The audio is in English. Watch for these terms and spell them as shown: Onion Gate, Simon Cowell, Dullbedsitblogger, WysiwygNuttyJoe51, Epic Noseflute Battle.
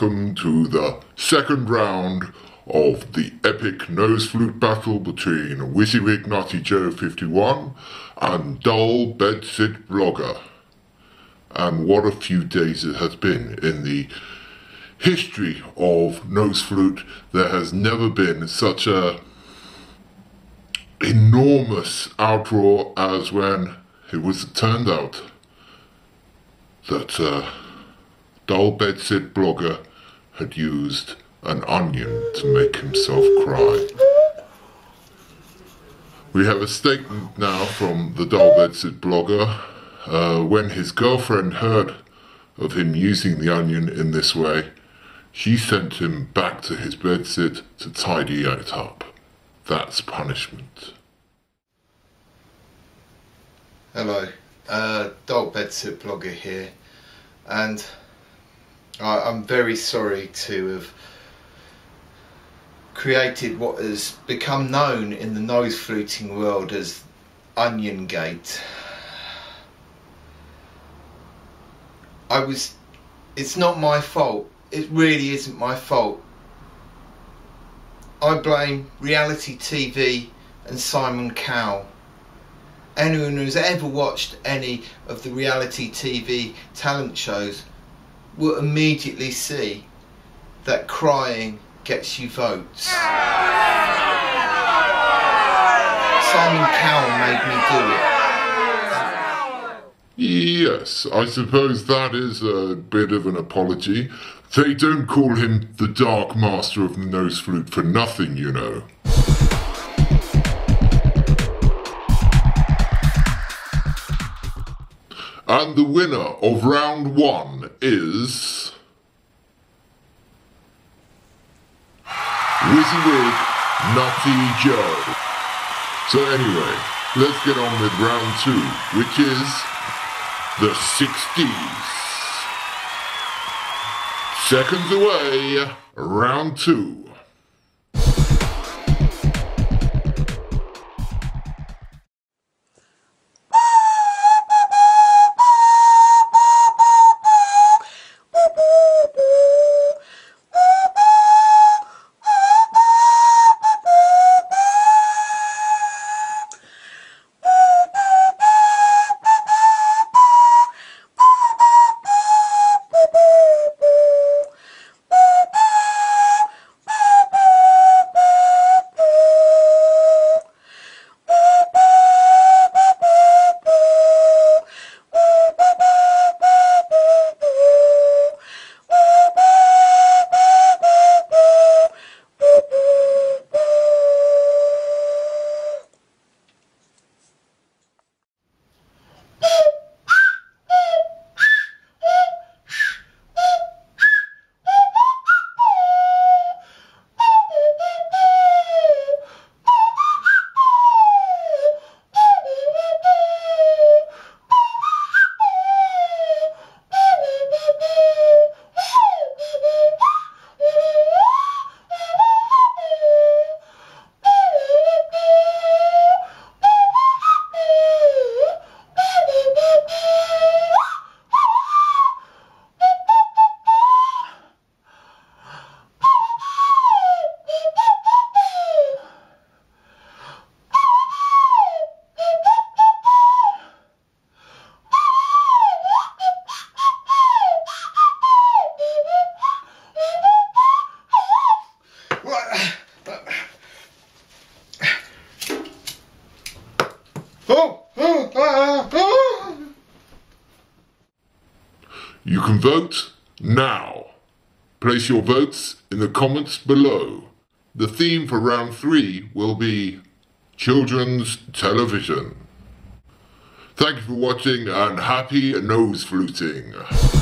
welcome to the second round of the epic nose flute battle between WysiwygNuttyJoe51 and Dullbedsitblogger. And what a few days it has been. In the history of nose flute, there has never been such a enormous outroar as when it was turned out that Dullbedsitblogger had used an onion to make himself cry. We have a statement now from the Dullbedsitblogger. When his girlfriend heard of him using the onion in this way, she sent him back to his bedsit to tidy it up. That's punishment. Hello, Dullbedsitblogger here, and I'm very sorry to have created what has become known in the nose fluting world as Onion Gate. It's not my fault. It really isn't my fault. I blame reality TV and Simon Cowell. Anyone who's ever watched any of the reality TV talent shows will immediately see that crying gets you votes. Simon Cowell made me do it. Yes, I suppose that is a bit of an apology. They don't call him the Dark Master of the Nose Flute for nothing, you know. And the winner of round one is WysiwygNuttyJoe. So anyway, let's get on with round two, which is the 60s. Seconds away, round two. You can vote now. Place your votes in the comments below. The theme for round three will be children's television. Thank you for watching and happy nose fluting.